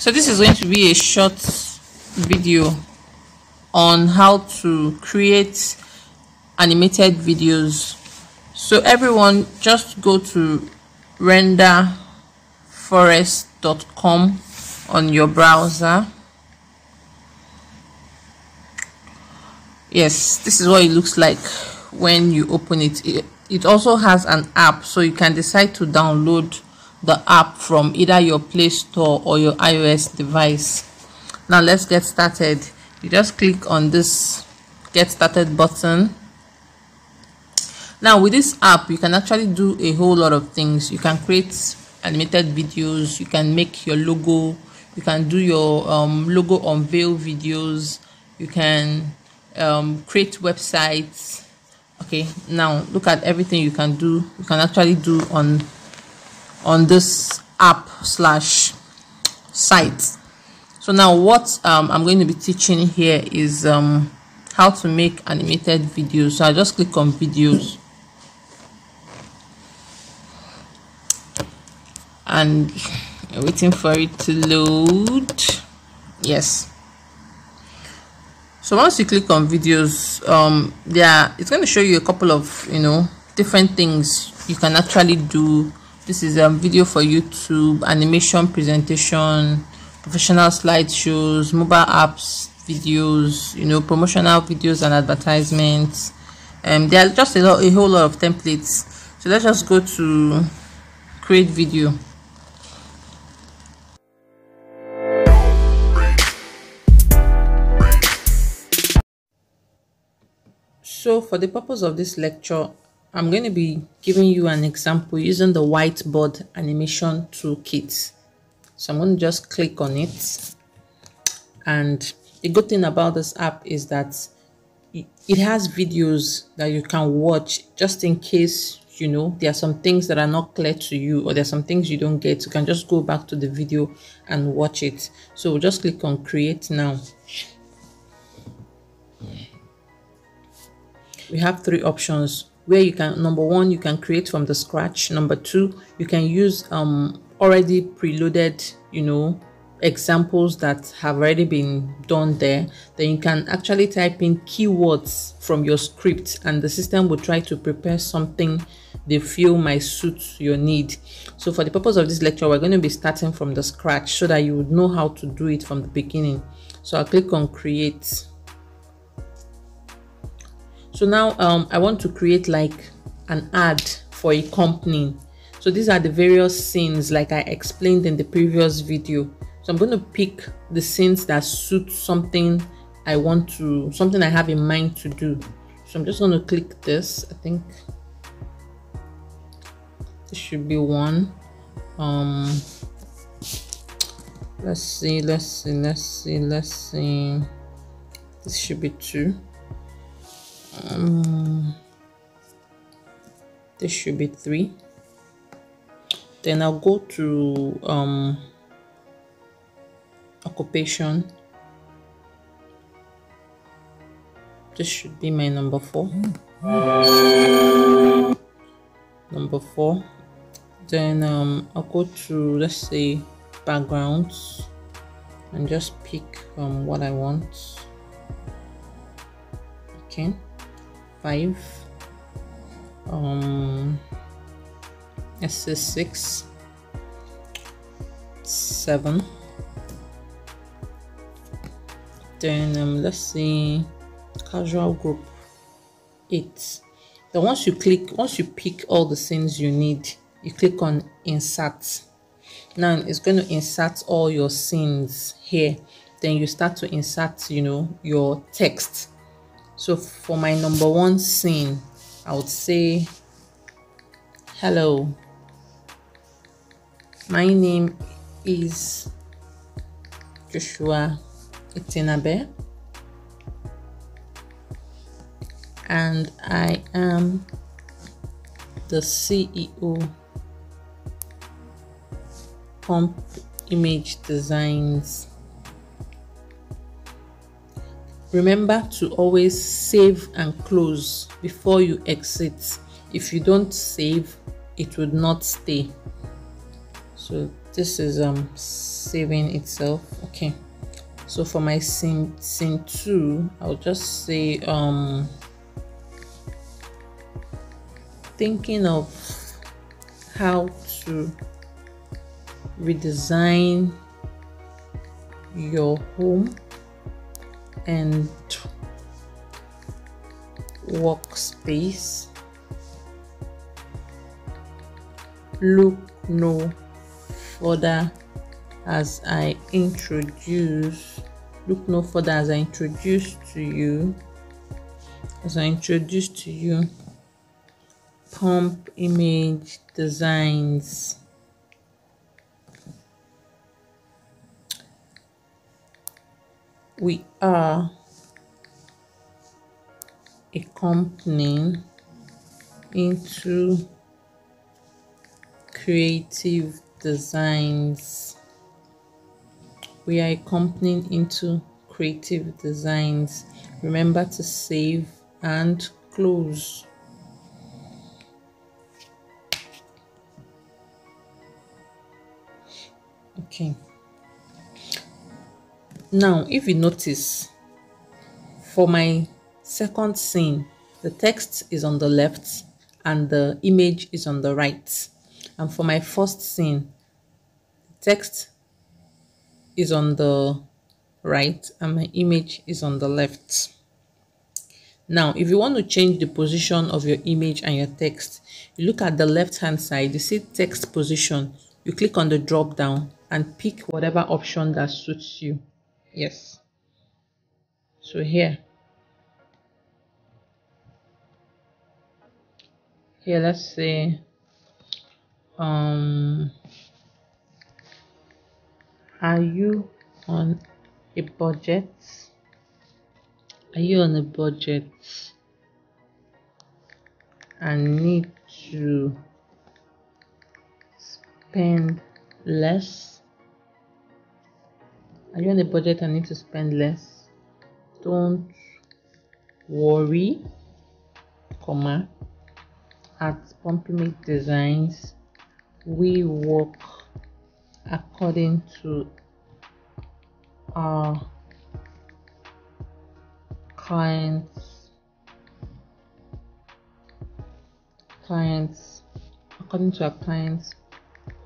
So this is going to be a short video on how to create animated videos. So everyone, just go to renderforest.com on your browser. Yes, this is what it looks like when you open it. It also has an app, so you can decide to download the app from either your Play Store or your iOS device. Now let's get started. You just click on this Get Started button. Now with this app, you can actually do a whole lot of things. You can create animated videos, you can make your logo, you can do your logo unveil videos, you can create websites. Okay, now look at everything you can do, you can actually do on this app slash site. So now what I'm going to be teaching here is how to make animated videos. So I just click on videos and waiting for it to load. Yes, so once you click on videos, it's going to show you a couple of different things you can actually do. This is a video for YouTube, animation, presentation, professional slideshows, mobile apps, videos, promotional videos and advertisements. There are just a whole lot of templates. So let's just go to create video. So for the purpose of this lecture, I'm going to be giving you an example using the whiteboard animation toolkit. So I'm going to just click on it. And the good thing about this app is that it has videos that you can watch, just in case, there are some things that are not clear to you, or there are some things you don't get. You can just go back to the video and watch it. So we'll just click on create now. We have three options where you can, number one, you can create from the scratch. Number two, you can use already preloaded, examples that have already been done there. Then you can actually type in keywords from your script and the system will try to prepare something they feel might suit your need. So for the purpose of this lecture, we're going to be starting from the scratch so that you would know how to do it from the beginning. So I'll click on create. So now I want to create like an ad for a company. So these are the various scenes like I explained in the previous video. So I'm going to pick the scenes that suit something I have in mind to do. So I'm just going to click this. I think this should be one. Let's see. This should be two. This should be three. Then I'll go to occupation. This should be my number four. Then I'll go to, let's say, backgrounds, and just pick what I want. Okay, 5. Let's say 6, 7. Then let's see, casual group 8. Then once you pick all the scenes you need, you click on insert. Now it's going to insert all your scenes here. Then you start to insert, your text. So for my number one scene, I would say, hello, my name is Juliet Etenabe, and I am the CEO Pump Image Designs. Remember to always save and close before you exit. If you don't save, it would not stay. So this is saving itself. Okay, so for my scene 2, I'll just say thinking of how to redesign your home and workspace, look no further as I introduce as I introduce to you Pump Image Designs. We are a company into creative designs. We are a company into creative designs. Remember to save and close. Okay, now if you notice, for my second scene, the text is on the left and the image is on the right, and for my first scene, the text is on the right and my image is on the left. Now if you want to change the position of your image and your text, you look at the left hand side, you see text position, you click on the drop down and pick whatever option that suits you. Yes, so here let's say are you on a budget? And need to spend less? Are you on a budget and need to spend less? Don't worry, comma, at Pump Image Designs we work according to our clients'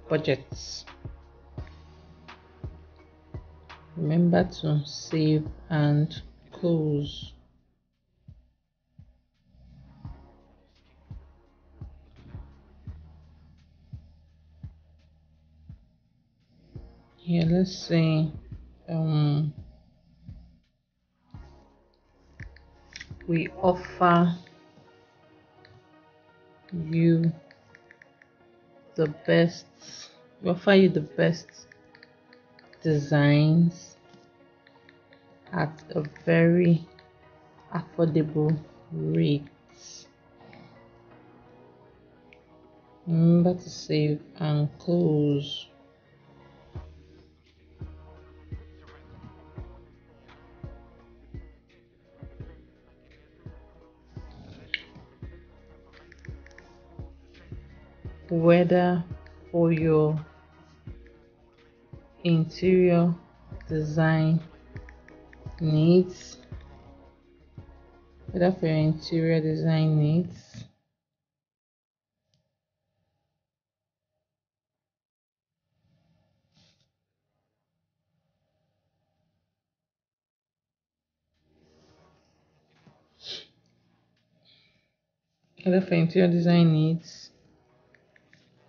budgets. Remember to save and close. Here, let's say we offer you the best designs at a very affordable rate. Remember to save and close. Whether for your interior design needs,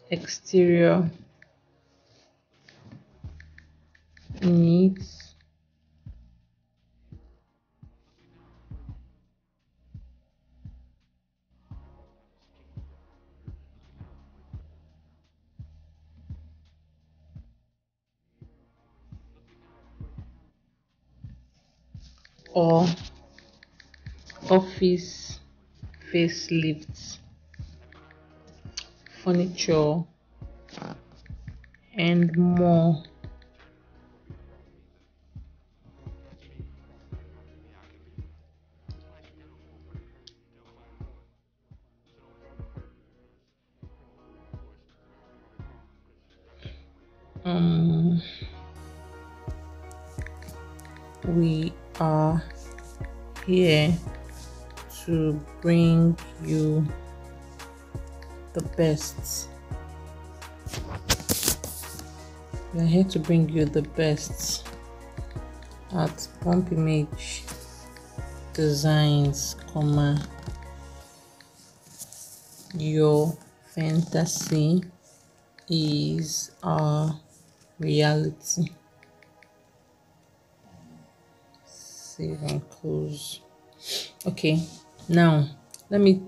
exterior needs, or office facelifts, furniture and more. We are here to bring you the best. We are here to bring you the best at Pump Image Designs, your fantasy is our reality. Save and close. Okay, now let me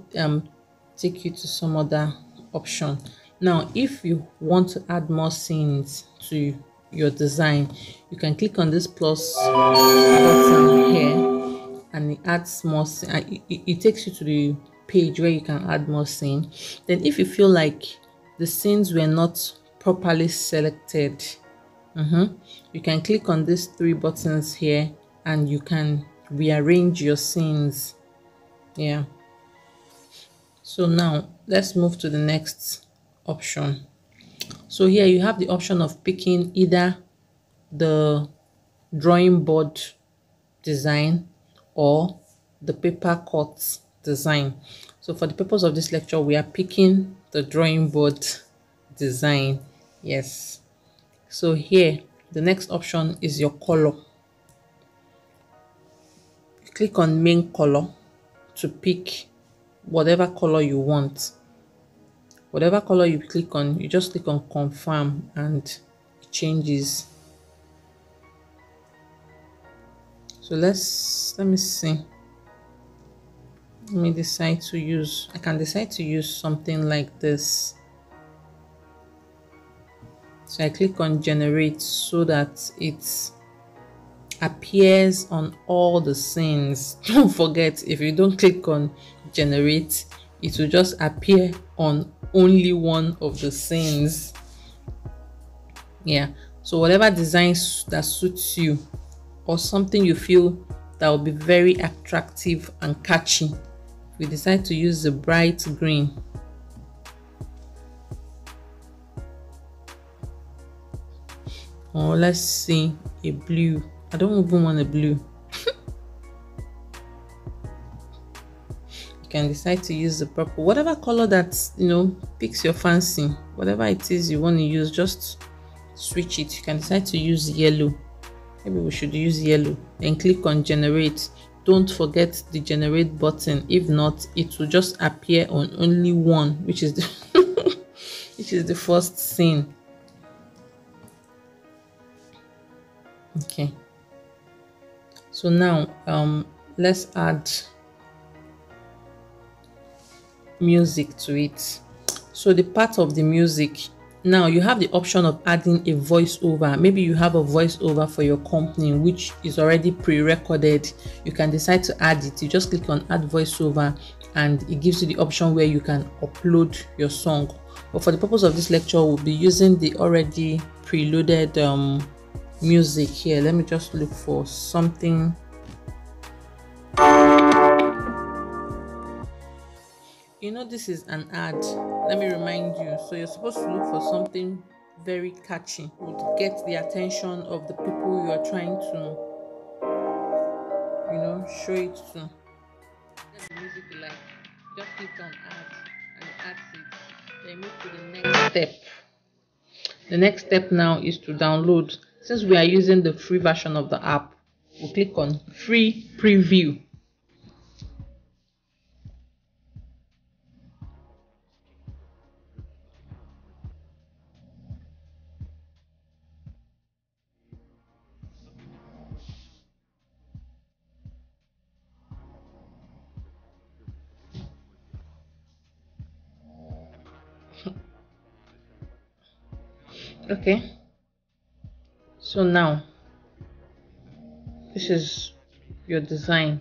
take you to some other option. Now if you want to add more scenes to your design, you can click on this plus button here and it adds more scene. It takes you to the page where you can add more scene. Then if you feel like the scenes were not properly selected, you can click on these three buttons here and you can rearrange your scenes. Yeah, so now let's move to the next option. So here you have the option of picking either the drawing board design or the paper cut design. So for the purpose of this lecture, we are picking the drawing board design. Yes, so here the next option is your color. Click on main color to pick whatever color you want. Whatever color you click on, you just click on confirm and it changes. So let me see. Let me decide to use, I can decide to use something like this. So I click on generate so that it's appears on all the scenes. Don't forget, if you don't click on generate, it will just appear on only one of the scenes. Yeah, so whatever designs that suits you or something you feel that will be very attractive and catchy. We decide to use the bright green. Oh, let's see, a blue. I don't even want a blue. You can decide to use the purple. Whatever color that, you know, picks your fancy, whatever it is you want to use, just switch it. You can decide to use yellow. Maybe we should use yellow. Then click on generate. Don't forget the generate button. If not, it will just appear on only one, which is the which is the first scene. Okay. So now let's add music to it. So the part of the music, now you have the option of adding a voiceover. Maybe you have a voiceover for your company which is already pre-recorded. You can decide to add it. You just click on add voiceover and it gives you the option where you can upload your song. But for the purpose of this lecture, we'll be using the already preloaded music here. Let me just look for something. You know, this is an ad. Let me remind you. So you're supposed to look for something very catchy, would get the attention of the people you are trying to, you know, show it to. That's the music you like. Just click on add and add it. Then move to the next step. The next step now is to download. Since we are using the free version of the app, we'll click on free preview. Okay. So now this is your design.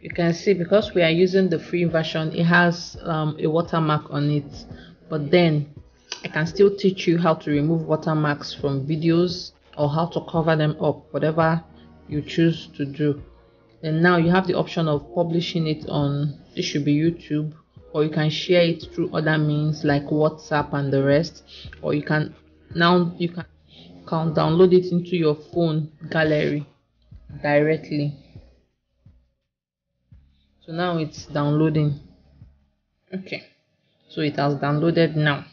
You can see because we are using the free version, it has a watermark on it, but then I can still teach you how to remove watermarks from videos or how to cover them up, whatever you choose to do. And now you have the option of publishing it on, this should be YouTube, or you can share it through other means like WhatsApp and the rest, or you can can download it into your phone gallery directly. So now it's downloading. Okay, so it has downloaded now.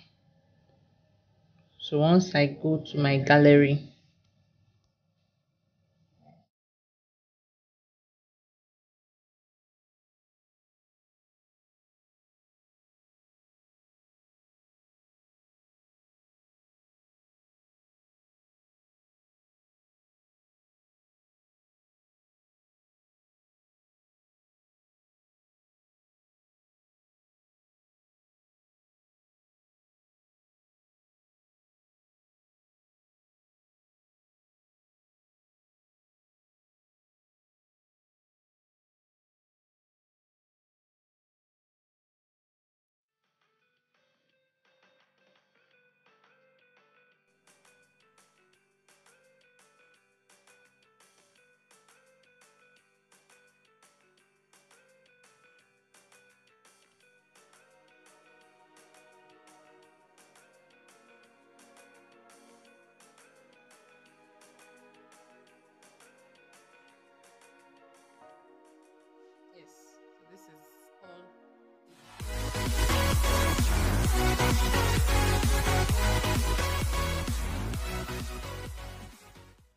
So once I go to my gallery,